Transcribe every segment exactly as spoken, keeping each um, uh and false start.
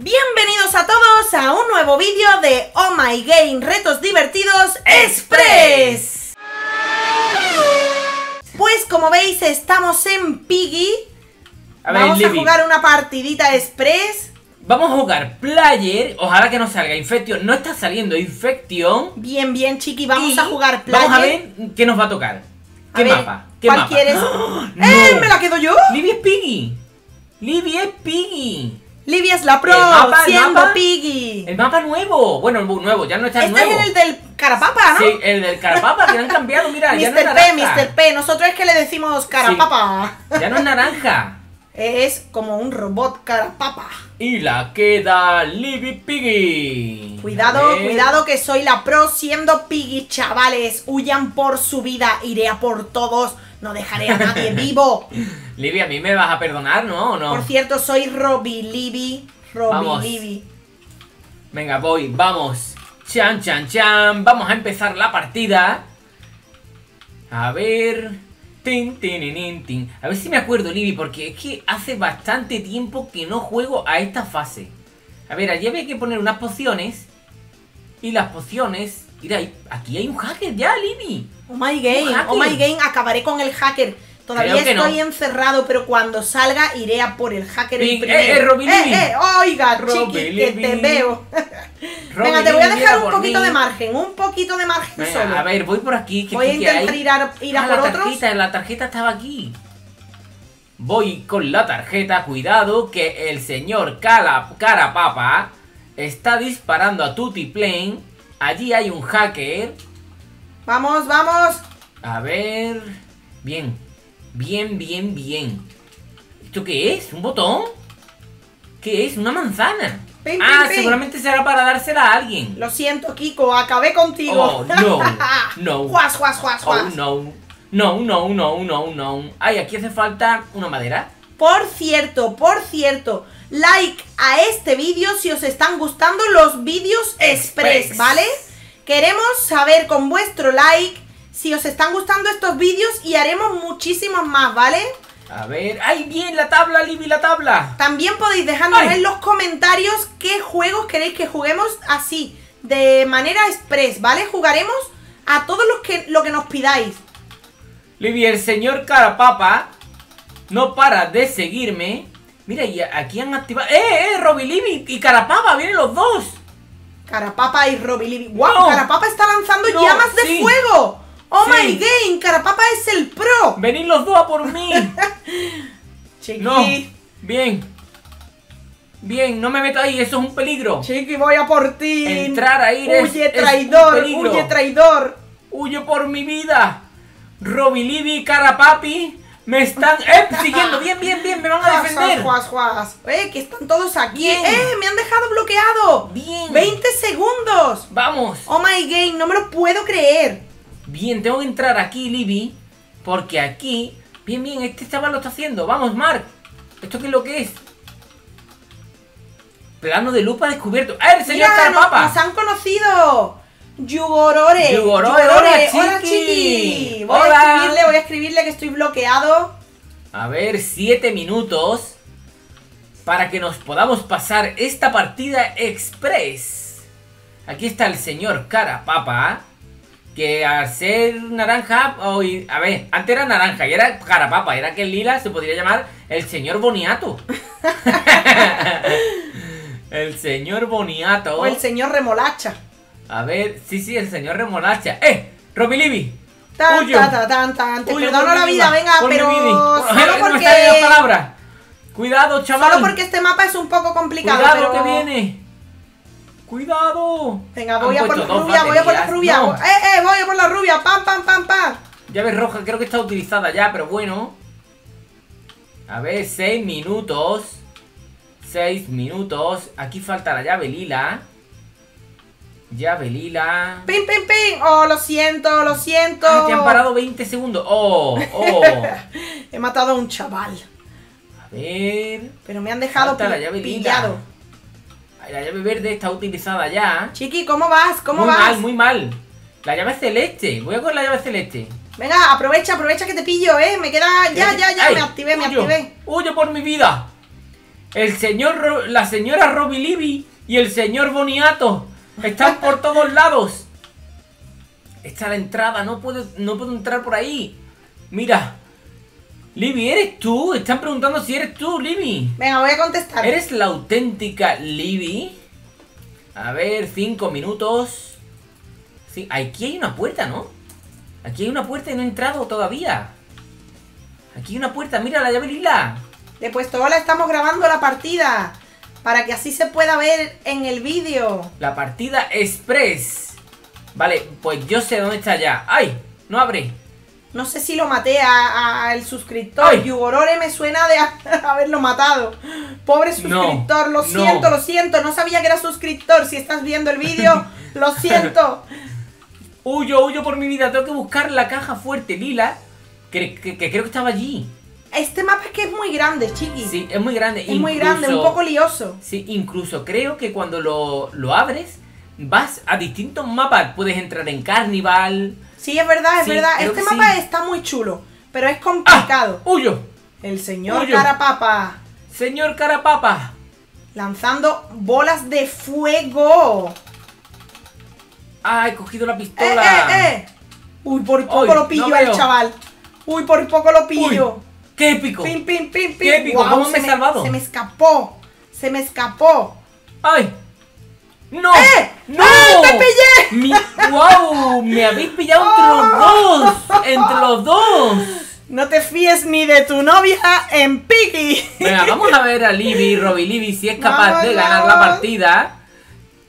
Bienvenidos a todos a un nuevo vídeo de Oh My Game Retos Divertidos Express. Pues como veis estamos en Piggy. A ver, Vamos Libby. a jugar una partidita express. Vamos a jugar player, ojalá que no salga infección, no está saliendo infección. Bien, bien chiqui, vamos y a jugar player. Vamos a ver qué nos va a tocar. ¿Qué a mapa? Ver, ¿Qué ¿Cuál mapa? quieres? ¡Oh, no! ¡Eh, me la quedo yo! Libby es Piggy. Libby es Piggy. Libby es la pro, mapa, siendo mapa, Piggy. El mapa nuevo, bueno, el nuevo, ya no está el este nuevo. Este es el del carapapa, ¿no? Sí, el del carapapa, que han cambiado, mira, ya no es naranja. mister P, mister P, nosotros es que le decimos carapapa. Sí, ya no es naranja. Es como un robot carapapa. Y la queda Libby Piggy. Cuidado, cuidado que soy la pro siendo Piggy, chavales. Huyan por su vida, iré a por todos. No dejaré a nadie vivo. Libby, a mí me vas a perdonar, ¿no? ¿O no? Por cierto, soy Robby Libi. Robby vamos. Libi. Venga, voy, vamos. Chan, chan, chan. Vamos a empezar la partida. A ver. Tin, tin, tin, tin. A ver si me acuerdo, Libby, porque es que hace bastante tiempo que no juego a esta fase. A ver, allí había que poner unas pociones. Y las pociones... Mira, aquí hay un hacker ya, Libby. Oh my game, oh my game, acabaré con el hacker. Todavía estoy no. encerrado, pero cuando salga iré a por el hacker Ping, el primero. Eh, eh, Robby Libi. eh, eh, oiga, Robby Chiqui, Libi. que te veo. Venga, te voy a dejar un poquito mí. de margen, un poquito de margen Venga, solo. A ver, voy por aquí. Que voy a intentar ir a, ir a ah, por la tarjeta, otros. La tarjeta estaba aquí. Voy con la tarjeta, cuidado, que el señor Cala, Carapapa está disparando a Tutti Plane. Allí hay un hacker. Vamos, vamos. A ver. Bien. Bien, bien, bien. ¿Esto qué es? ¿Un botón? ¿Qué es? ¿Una manzana? Ping, ah, ping, seguramente ping. será para dársela a alguien. Lo siento, Kiko, acabé contigo. Oh, no. No. Juas, juas, juas, juas. Oh, no. No, no, no, no, no. Ay, aquí hace falta una madera. Por cierto, por cierto. Like a este vídeo si os están gustando los vídeos express, ¿vale? Queremos saber con vuestro like si os están gustando estos vídeos y haremos muchísimos más, ¿vale? A ver, ¡ay, bien! La tabla, Libby, la tabla. También podéis dejarnos ¡Ay! en los comentarios qué juegos queréis que juguemos así, de manera express, ¿vale? Jugaremos a todos los que, lo que nos pidáis. Libby, el señor Carapapa no para de seguirme. Mira, y aquí han activado... ¡Eh, eh! Robby Libi y Carapapa, vienen los dos. Carapapa y Robby Libi. ¡Guau! Wow, no, Carapapa está lanzando no, llamas de sí. fuego. ¡Oh, sí. my game! Carapapa es el pro. Venid los dos a por mí. Chiqui. No. Bien. Bien, no me meto ahí, eso es un peligro. Chiqui, voy a por ti. Entrar ahí es, huye, traidor, es un peligro. Huye, traidor. Huyo por mi vida. Robby Libi y Carapapi... Me están eh, siguiendo, bien, bien, bien, me van a defender. Juas, juas, juas. Eh, que están todos aquí. Bien. Eh, me han dejado bloqueado. Bien. veinte segundos. Vamos. Oh my game, no me lo puedo creer. Bien, tengo que entrar aquí, Libby. Porque aquí, bien, bien, este chaval lo está haciendo. Vamos, Mark. ¿Esto qué es lo que es? Plano de lupa descubierto. ¡Ah, el señor Carapapa! Nos, nos han conocido. Yugorore, Yugorore, Yugorore. Hola, Chiqui. Voy hola. a escribirle, voy a escribirle que estoy bloqueado. A ver, siete minutos para que nos podamos pasar esta partida express. Aquí está el señor Carapapa, que al ser naranja, hoy, a ver, antes era naranja y era Carapapa, era que el lila se podría llamar el señor Boniato. El señor Boniato. O el señor Remolacha. A ver, sí, sí, el señor Remolacha. ¡Eh! ¡Robby Libi! ¡Tan, Uyo. tan, tan, tan! Te Uyo, perdono la vida, venga, pero... Solo porque... No palabra. Cuidado, chaval. Solo porque este mapa es un poco complicado, Cuidado, pero... que viene. ¡Cuidado! Venga, voy a por la rubia, voy a por la rubia. No. ¡Eh, eh! Voy a por la rubia. ¡Pam, pam, pam, pam! Llave roja, creo que está utilizada ya, pero bueno. A ver, seis minutos. Seis minutos. Aquí falta la llave lila. Llave lila. ¡Pim, pim, pim! ¡Oh, lo siento, lo siento! Ah, te han parado veinte segundos. ¡Oh, oh! He matado a un chaval. A ver... Pero me han dejado pi la llave pillado. Ay, la llave verde está utilizada ya. Chiqui, ¿cómo vas? ¿Cómo muy vas? Muy mal, muy mal. La llave celeste. Voy a con la llave celeste. Venga, aprovecha, aprovecha que te pillo, ¿eh? Me queda... Ya, ya, ya. Ay, me activé, huyo, me activé. ¡Huyo por mi vida! el señor, la señora Robby Libi y el señor Boniato están por todos lados. Está la entrada, no puedo, no puedo entrar por ahí. Mira, Libi, ¿eres tú? Están preguntando si eres tú, Libi. Venga, voy a contestar. ¿Eres la auténtica Libi? A ver, cinco minutos. Sí, aquí hay una puerta, ¿no? Aquí hay una puerta y no he entrado todavía. Aquí hay una puerta, mírala, ya veríla. De puesto hola, estamos grabando la partida para que así se pueda ver en el vídeo. La partida express. Vale, pues yo sé dónde está ya. ¡Ay! No abre. No sé si lo maté al suscriptor. Yugorore me suena de haberlo matado. Pobre suscriptor, no, lo siento, no. lo siento. No sabía que era suscriptor. Si estás viendo el vídeo, lo siento. Huyo, huyo por mi vida. Tengo que buscar la caja fuerte lila, que, que, que creo que estaba allí. Este mapa es que es muy grande, chiqui. Sí, es muy grande. Es incluso, muy grande, un poco lioso. Sí, incluso creo que cuando lo, lo abres, vas a distintos mapas. Puedes entrar en Carnival. Sí, es verdad, es sí, verdad. Este mapa sí. está muy chulo, pero es complicado. ¡Ah! ¡Huyo! El señor Huyo. Carapapa. Señor Carapapa. Lanzando bolas de fuego. ¡Ah, he cogido la pistola! ¡Eh, eh, eh! Uy, por poco Uy, lo pillo no el chaval. Uy, por poco lo pillo. Uy. ¡Qué épico! ¡Pim, pim, pim, pim! ¡Qué épico! Wow, ¿Cómo me he salvado? Se me escapó. Se me escapó. ¡Ay! ¡No! ¡Eh! ¡No! ¡Ah, te pillé! Mi... ¡Wow! ¡Me habéis pillado oh. entre los dos! ¡Entre los dos! No te fíes ni de tu novia en Piggy. Venga, vamos a ver a Libi, Robby Libi, si es capaz vamos, de ganar vamos. la partida.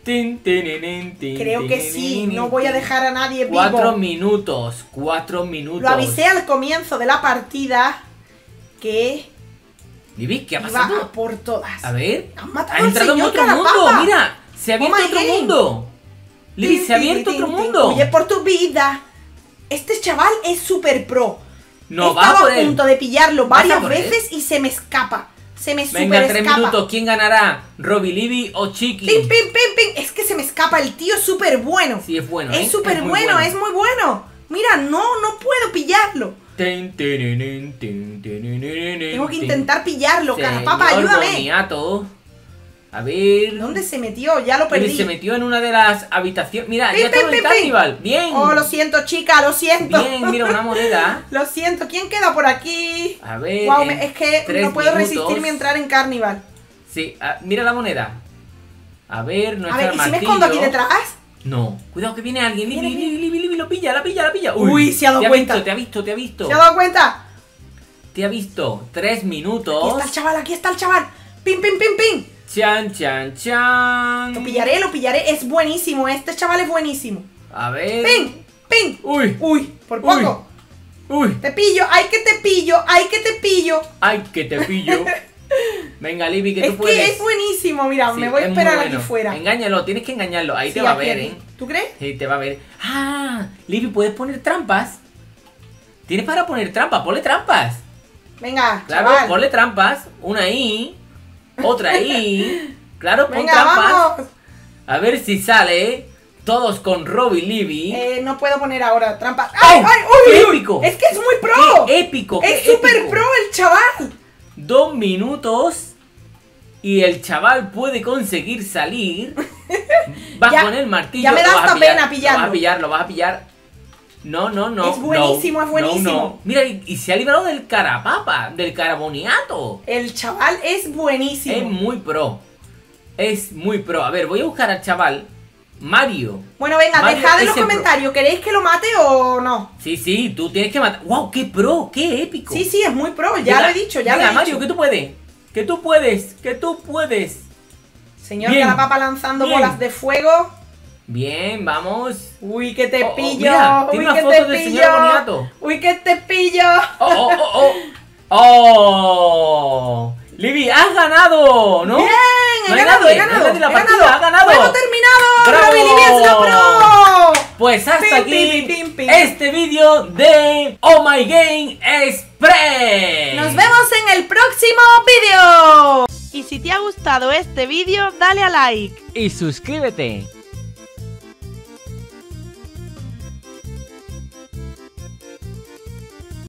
Tin, tin, tin, tin, Creo que tin, sí, tin, no voy a dejar a nadie vivo. Cuatro minutos, cuatro minutos. Lo avisé al comienzo de la partida. Que Libi, ¿qué ha pasado? Iba a por todas. A ver, han matado ha entrado en otro mundo, papa. mira, se ha abierto oh otro game. mundo. Libi, se ha abierto tín, otro tín, mundo. Oye, por tu vida. Este chaval es super pro. No, Estaba va a, poder. a punto de pillarlo varias veces y se me escapa. Se me super Venga, tres escapa. minutos, ¿quién ganará? ¿Robby Libi o Chiqui? Pim, pim, pim, pim. Es que se me escapa, el tío es súper bueno. Sí, es bueno. Es ¿eh? súper bueno, bueno, es muy bueno. Mira, no, no puedo pillarlo. Tengo que intentar pillarlo, Carapapa, ayúdame. Boniato. A ver. ¿Dónde se metió? Ya lo perdí. Se metió en una de las habitaciones. Mira, pim, ya está el Carnival. Pim. Bien. Oh, lo siento, chica, lo siento. Bien, mira, una moneda. Lo siento. ¿Quién queda por aquí? A ver. Wow, me, es que no puedo minutos. resistirme a entrar en Carnival. Sí, a, mira la moneda. A ver, no A ver, ¿y martillo. si me escondo aquí detrás? No. Cuidado que viene alguien. Libi, Libi, Libi, Libi, lo pilla, la pilla, la pilla. Uy, Uy se ha dado te cuenta. Ha visto, te ha visto, te ha visto. Se ha dado cuenta. Te ha visto. Tres minutos. Aquí está el chaval, aquí está el chaval. Pim, pim, pim, pim. Chan, chan, chan. Lo pillaré, lo pillaré. Es buenísimo. Este chaval es buenísimo. A ver. Pim, pim. Uy. Uy, por poco. Uy. Uy. Te pillo, ay que te pillo, ay que te pillo. Ay que te pillo. Venga, Libi, que es tú puedes. Es que es buenísimo, mira, sí, me voy a esperar bueno. aquí fuera. Engáñalo, tienes que engañarlo, ahí sí, te va a ver, ¿eh? ¿Tú crees? Sí, te va a ver. Ah, Libi, ¿puedes poner trampas? Tienes para poner trampas, ponle trampas. Venga, Claro, chaval. ponle trampas, una ahí, otra ahí. Claro, pon Venga, trampas. Vamos. A ver si sale, todos con Robby Libi. Eh, no puedo poner ahora trampas. ¡Ay, oh, ay, uy! Qué épico. Es que es muy pro. Qué épico. Es súper pro el chaval. Dos minutos y el chaval puede conseguir salir. Vas ya, con el martillo. Ya me da hasta pena pillarlo. Lo vas a pillar, lo vas a pillar. No, no, no. Es buenísimo, no, es buenísimo. No, no. Mira, y, y se ha librado del Carapapa, del Caraboniato. El chaval es buenísimo. Es muy pro. Es muy pro. A ver, voy a buscar al chaval. Mario. Bueno, venga, Mario, dejad en los comentarios. Pro. ¿Queréis que lo mate o no? Sí, sí, tú tienes que matar. ¡Wow! ¡Qué pro! ¡Qué épico! Sí, sí, es muy pro. Ya venga, lo he dicho, ya venga, lo he Mario, dicho. Mario, que tú puedes. Que tú puedes. Que tú puedes. Señor Carapapa lanzando bien. bolas de fuego. Bien, vamos. ¡Uy, que te oh, oh, pillo! Mira, ¡Uy, que te del pillo! Señor Boniato. ¡Uy, que te pillo! ¡Oh, oh, oh! ¡Oh! oh. Libi, has ganado, ¿no? Bien, he no ganado, nadie, he ganado, no he ganado. Partida, has ganado. ¡Juego terminado! ¡Robby Libi es la pro! Pues hasta pim, aquí pim, pim, pim. este vídeo de Oh My Game Express. Nos vemos en el próximo vídeo. Y si te ha gustado este vídeo, dale a like. Y suscríbete.